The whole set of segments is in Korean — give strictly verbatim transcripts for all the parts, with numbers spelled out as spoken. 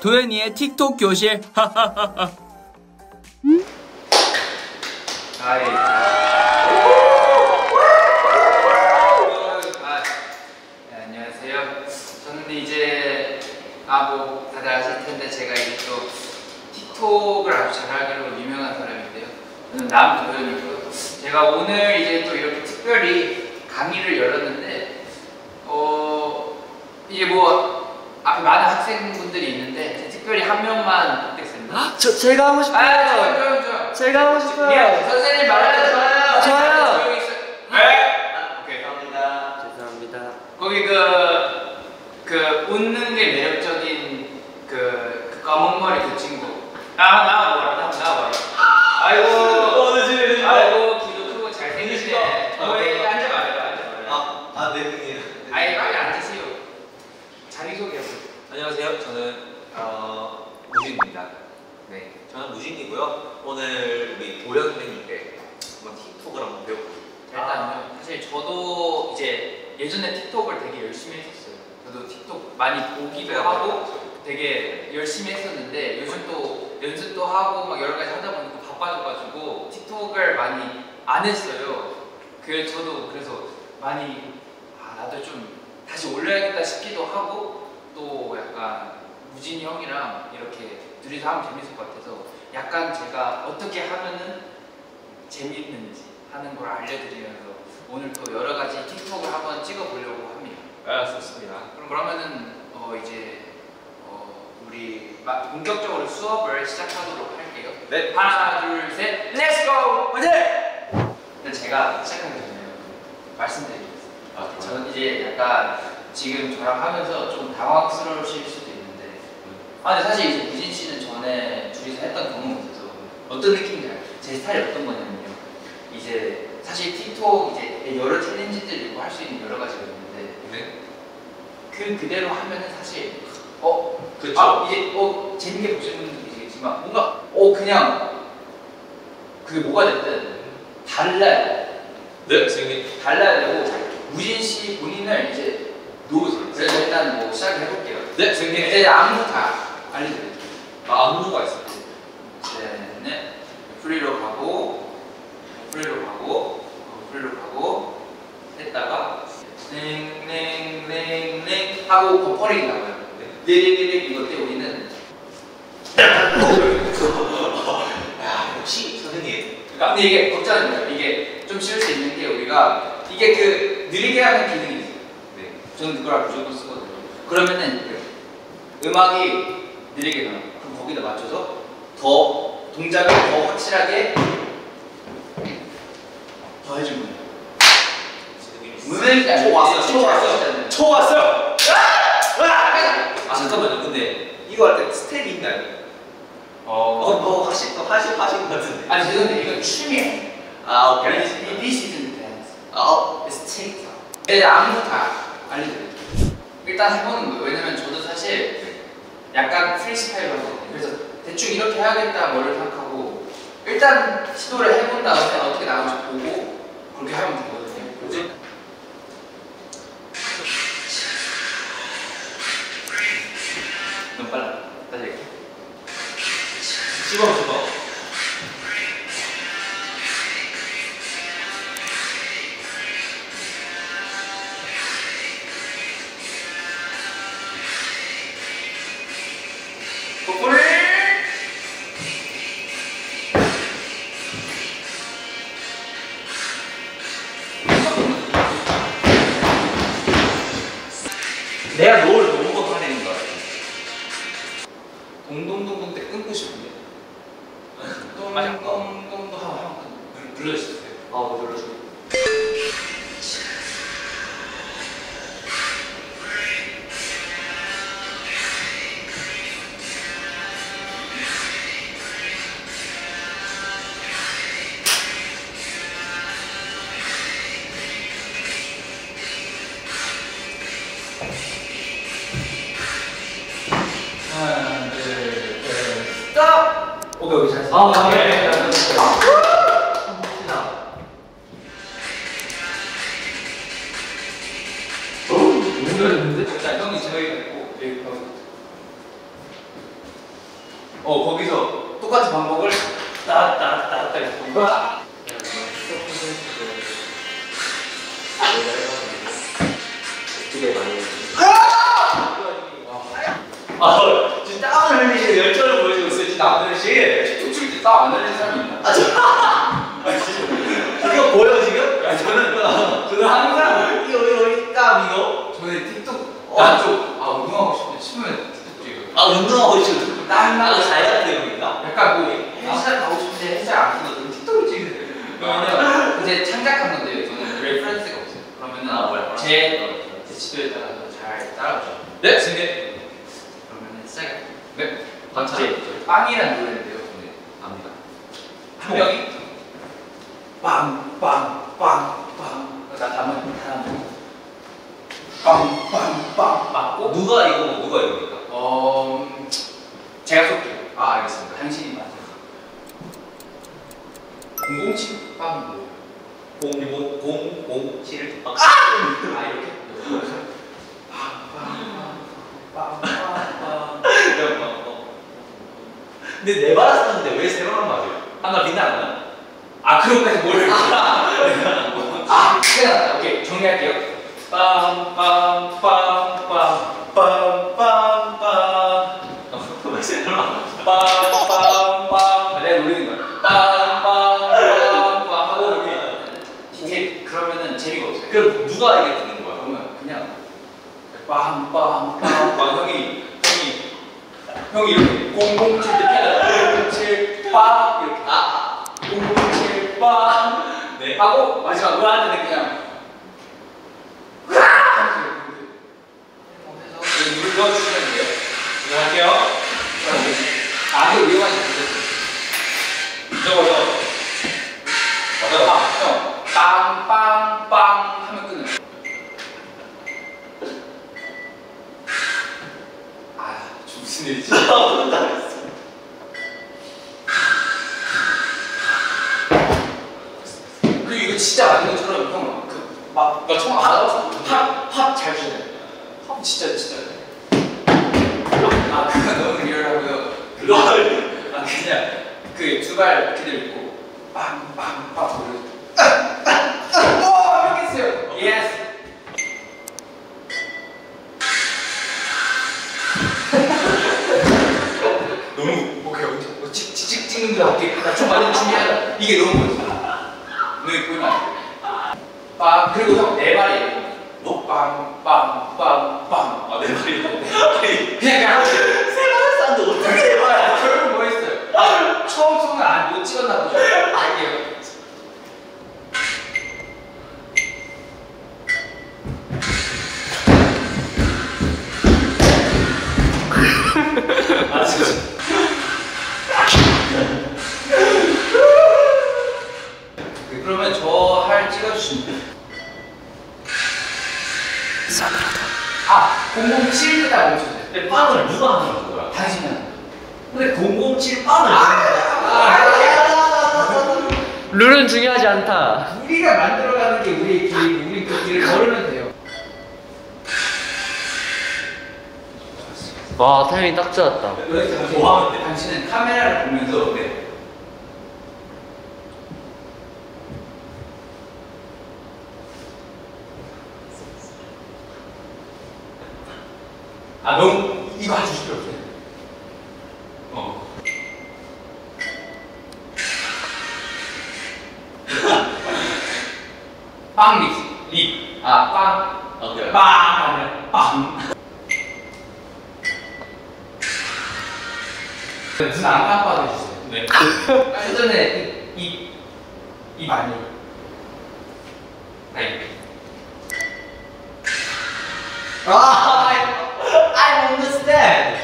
도현이의 틱톡 교실. 하하하하. 음? 안녕하세요. 저는 근데 이제 아 뭐 다들 아실 텐데 제가 이제 또 틱톡을 아주 잘하기로 유명한 사람인데요. 저는 남도현이고요. 제가 오늘 이제 또 이렇게 특별히 강의를 열었는데 어 이게 뭐. 앞에 많은 학생분들이 있는데 특별히 한 명만 선택했습니다. 아, 저 제가 하고 싶어요. 아, 저요, 저요, 저요. 제가 하고 싶어요. 미안, 선생님 말하지 마요. 저요. 조용히 있어. 네. 아, 오케이. 감사합니다. 죄송합니다. 거기 그그 그 웃는 게 매력적인 그, 그 검은머리 그 친구. 나 나 뭐라 나 뭐라. 아이고. 어느 집? 아이고 키도 크고 잘생기시네. 거기 앉아 말해봐. 아, 아 네 분이에요. 아이 빨리 앉으세요. 자기소개요. 안녕하세요. 저는 어, 무진입니다. 네, 저는 무진이고요. 오늘 우리 도현 선생님께 한번 틱톡을 한번 배워볼게요. 일단요. 사실 저도 이제 예전에 틱톡을 되게 열심히 했었어요. 저도 틱톡 많이 보기도 하고 되게 열심히 했었는데 요즘 또 연습도 하고 막 여러 가지 하다 보니까 바빠져가지고 틱톡을 많이 안 했어요. 그 저도 그래서 많이 아 나도 좀 다시 올려야겠다 싶기도 하고 또 약간 무진이 형이랑 이렇게 둘이서 하면 재밌을 것 같아서 약간 제가 어떻게 하면은 재밌는지 하는 걸 알려드리면서 오늘 또 여러 가지 틱톡을 한번 찍어보려고 합니다. 아, 좋습니다. 그럼 그러면은 어 이제 어 우리 막 본격적으로 수업을 시작하도록 할게요. 네. 하나, 둘, 셋, 렛츠고! 화이팅! 일단 제가 시작하기 전에 말씀드리겠습니다. 아, 저는 이제 약간 지금 저랑 하면서 좀 당황스러우실 수도 있는데 아 근데 사실 이제 무진 씨는 전에 둘이서 했던 경험이 있어서 어떤 느낌인지 알아요. 제 스타일이 어떤 거냐면요, 이제 사실 틱톡 이제 여러 챌린지들 있고 할 수 있는 여러 가지가 있는데 네? 그 그대로 하면은 사실 어? 그렇죠. 아, 이제 어 재밌게 보시는 분들도 계시겠지만 뭔가 어 그냥 그게 뭐가 됐든 달라야 네? 선생님 달라야 되고 무진 씨 본인을 이제 놓으세요. 그래서 일단 뭐 시작을 해볼게요. 네, 선생님. 이제 안무 다 알려드릴게요. 아, 안무가 있어요. 네, 네. 프리로 가고, 프리로 가고, 프리로 가고, 했다가 랭랭랭랭 하고 버퍼링이 나와요. 네, 랭랭랭 이거 때 우리는 야, 역시 선생님. 그러니까 근데 이게 걱정입니다. 이게 좀 쉬울 수 있는 게 우리가 이게 그 느리게 하는 기능이 있어요. 네. 저는 그걸 무조건 쓰거든요. 그러면은 그 음악이 느리게 나와요. 그럼 거기다 맞춰서 더 동작을 더 확실하게 더 해주면 돼요. 무슨 초 왔어요. 초 왔어요. 초 왔어요. 아 잠깐만요. 근데 이거 할 때 스텝이 있나요? 어. 어, 뭐 하신 거 하신 하신 거 같은데. 아 죄송한데 이건 춤이에요. 아 오케이. 이 시즌. 어, 스테이크. 네, 안무 다 알려드릴게요. 일단 해보는 거예요. 왜냐면 저도 사실 약간 프리스타일로 하거든요. 그래서 대충 이렇게 해야겠다 뭐를 생각하고 일단 시도를 해본 다음에 어떻게 나오는지 보고 그렇게 하면 되거든요. 그죠? 너무 빨라. 다시 할게요. 씹어, 씹어. 내가 노을 너무 걷고 하는 거야. 동동동동 때 끊고 싶은데. 동동동동 하고 눌러주세요. 아, 눌러주세요. 아, 아, 네. 멋지다. 오, 뭔가 있는데? 자, 형이 제가 여기 있고, 여기 있고. 어, 거기서 똑같은 방법을 따따따따 이거 되게 많이 아, 지금 땀을 흘리시는 열정을 보여주고 있어요. 지금 땀 흘리시 춤출 때 땀 안 흘리는 사람이 있나? 아, 저... 아, 진짜 이거 보여 지금? 아, 저는 저는 항상 이거 이거 땀 이거 저는 틱톡 나쪽 아, 운동하고 싶은데 춤을 틱톡 찍어요. 아, 운동하고 싶은데 땀 나고 다이어트 용인가? 약간 뭐 헬스장 가고 싶은데 헬스장 안 가거든 틱톡을 찍으세요. 그러면 이제 창작한 건데요. 저는 레퍼런스가 없어요. 그러면은 아, 뭐야? 제 지도에 따라 잘 따라오죠. 네, 선생님. 그러면 시작할게요. 네. 번째 빵이라는 노래인데요. 네, 압니다. 한 명이 빵빵빵빵. 나 다음 다음 빵빵빵 맞고 누가 이거고 누가 이겁니까? 어, 제가 쏠게요. 아, 알겠습니다. 당신이 맞아요. 공공칠 빵 뭐예요? 공공칠 빵. 아! 아, 이렇게. 근데 네 바라스타인데 왜 세 번은 맞아요? 하나 빛나나? 아, 그것까지 모르겠다. 아, 끝났다. 오케이, 정리할게요. 빰빰빰빰빰빰빰 왜 세 번은 빰빰빰 내가 노리는 거야. 빰빰빰빰 하고 이게 그러면은 재미가 없어요. 그럼 누가 이게 듣는 거야? 그러면 그냥 빰빰빰빰 형이 형이 이렇게 공공칠 때 공공칠 빵 이렇게 아 공공칠 빵 네 하고 마지막 으아는 그냥 으아 이렇게 물 넣어주시면 돼요. 들어갈게요. 아, 이거 위험하지 않겠어요? 저거 저거 맞아요. 형 빵빵빵 하면 끝내요. 무슨 일이지? 그리고 이거 진짜 맞는 것처럼 형 그 막 나 처음 알아서 팝 잘 주네. 팝 진짜 진짜. 아, 그거 너무 리얼하고요. 리얼. 아, 그냥 그 두 발 그대로 있고 빵빵빵 이렇게. 와, 이렇게 했어요. 예스. 좀 많이 준비하자. 이게 너무 멋있어. 너희 보이면 안 돼. 빵. 그리고 형, 네 발이에요. 뭐? 빵, 빵, 빵, 빵. 아, 네 발이에요? 그냥 가고 있어요. 세 번을 쌌는데 어떻게 네 발이야? 결국 뭐 했어요? 아, 처음 손을 안, 못 찍었나 보죠. 아니에요. 아, 진짜. 그러면 저 할 찍어주시면 싸늘하다. 아! 공공칠 딱 멈춰주세요. 근데 빵을 누가 하는 거야? 당신이 하는 거야. 근데 공공칠 빵을 룰은 중요하지 않다. 우리가 만들어가는 게 우리의 길, 우리 그 길을 걸으면 돼요. 와, 타이밍 딱 좋았다. 와, 당신은 카메라를 보면서 네. 아, 너무 이거 해주실 필요 없어요. 어. 빵 믹스. 립. 아, 빵. 어, 그래. 빵. 빵. 무슨 안까봐 해주세요. 네. 예전에 입. 입 아니에요. 아니. 아! I understand.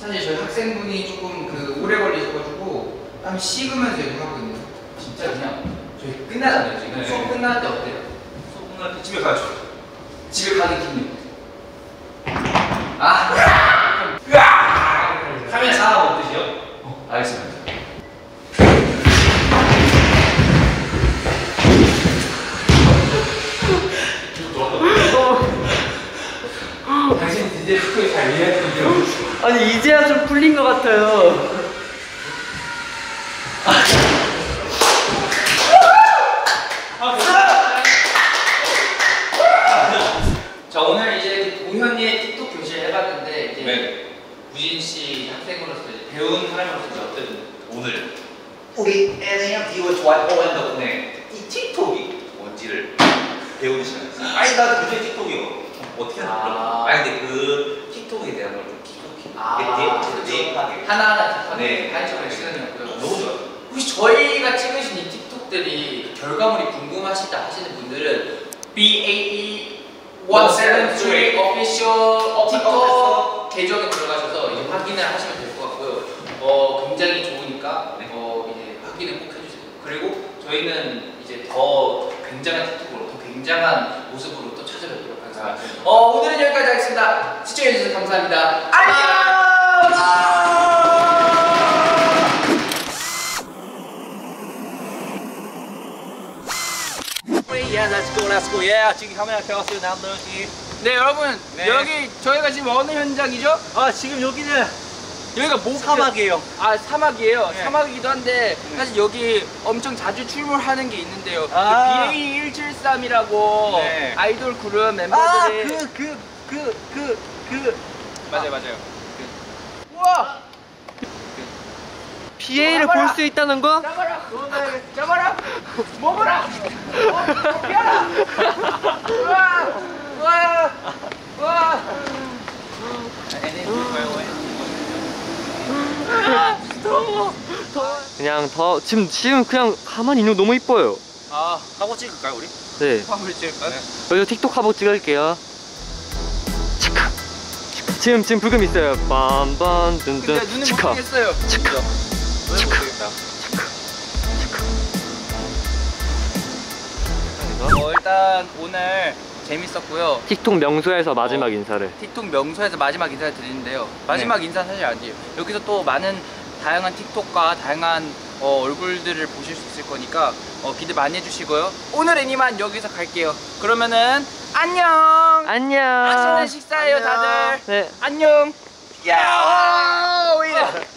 사실 저희 학생분이 조금 그 오래 걸리셔가지고 땀 식으면서 연구하거든요. 진짜 그냥 저희 끝나잖아요. 지금 네. 수업 끝날 때 어때요? 수업 끝날 때 집에 가죠. 집에 가는 기분. 아, 으아! 카메라 사람 없으시죠? 어, 알겠습니다. 당신 이제 그걸 잘 이해했군요. 풀린 것 같아요. 자, 오늘 이제 도현이의 틱톡 교실을 해봤는데 이제 네. 무진 씨 학생으로서 이제 배운 사람으로서 어떤 오늘 우리 애네야 비오 좋아할 뻔한 덕분에 이 틱톡이 뭔지를 배우는 시간이었어요. 아니 나도 무진 틱톡이요. 어떻게 하나? 아니 근데 그 틱톡에 대한 걸 좀 깊이 깊이 하나하나 네 파헤쳐가는 시간이었고요. 너무 좋아요. 혹시 저희가 찍으신 이 틱톡들이 결과물이 궁금하시다 하시는 분들은 비에이 원 세븐 쓰리 Official 틱톡 계정에 들어가셔서 이제 확인을 하시면 될 것 같고요. 어 굉장히 좋으니까 어 이제 확인을 꼭 해주세요. 그리고 저희는 이제 더 굉장한 틱톡으로 더 굉장한 모습으로 또 찾아뵙도록. 어, 오늘은 여기까지 하겠습니다. 시청해주셔서 감사합니다. 안녕! 아 네, 여러분. 네. 여기 저희가 지금 어느 현장이죠? 아, 지금 여기는 여기가 뭐 사막이에요. 아, 사막이에요. 네. 사막이기도 한데 사실 여기 엄청 자주 출몰하는 게 있는데요. 아 그 비에이 백칠십삼이라고 네. 아이돌 그룹 멤버들이 아, 그, 그, 그, 그, 그. 맞아요, 아. 맞아요. 그. 우와! 그. 비에이를 볼 수 있다는 거? 잡아라! 잡아라! 먹어라! 먹여라! 우와! 우와! 우와! 더워. 더워. 그냥 더 지금 지금 그냥 가만히 있는 거 너무 이뻐요. 아 화보 찍을까요 우리? 네. 틱톡 화보 찍을까요? 네. 여기서 틱톡 화보 찍을게요. 치카. 지금 지금 불금 있어요. 빰빰 든든. 근데 눈을 못 뜨겠어요. 치카. 치카. 어 일단 오늘 재밌었고요. 틱톡 명소에서 마지막 어, 인사를. 틱톡 명소에서 마지막 인사를 드리는데요. 마지막 네. 인사 사실 아니에요. 여기서 또 많은 다양한 틱톡과 다양한 어, 얼굴들을 보실 수 있을 거니까 어, 기대 많이 해주시고요. 오늘은 이만 여기서 갈게요. 그러면은 안녕. 안녕. 맛있는 식사예요, 안녕. 다들. 네. 안녕. 야!